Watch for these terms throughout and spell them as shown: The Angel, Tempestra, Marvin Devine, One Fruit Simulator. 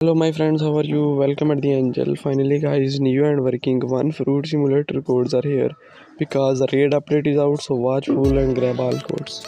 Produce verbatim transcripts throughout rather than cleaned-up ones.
Hello my friends, how are you? Welcome at The Angel. Finally guys, new and working One Fruit Simulator codes are here because the raid update is out, so watch full and grab all codes.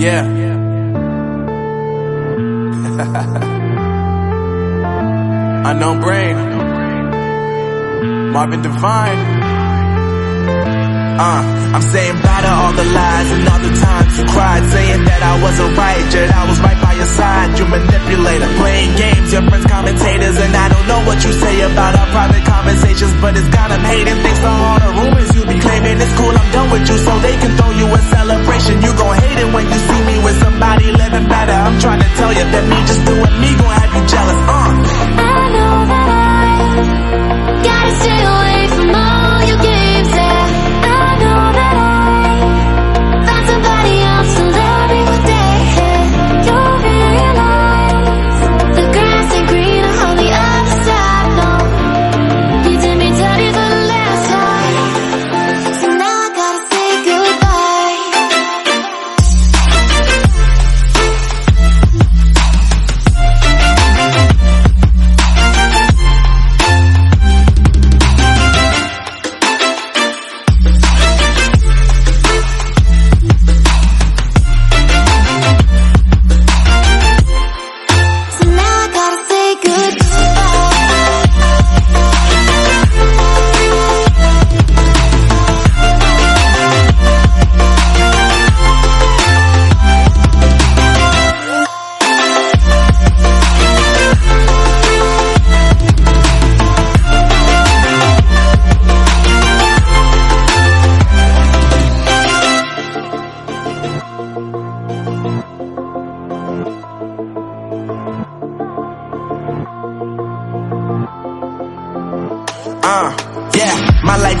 Yeah. Unknown brain. Marvin Devine. Uh, I'm saying bye to all the lies and all the times you cried, saying that I wasn't right, yet I was right by your side. You manipulator, playing games, your friends commentators, and I don't know what you say about our private conversations, but it's got them hating. Thanks to all the rumors you be claiming, it's cool, I'm done with you, so they can throw you a celebration. You gon' hate it when you see me with somebody living better. I'm trying to tell you that me just doing me gon' have you jealous. Uh, I know that I gotta stay away from all your games. Uh, yeah, my life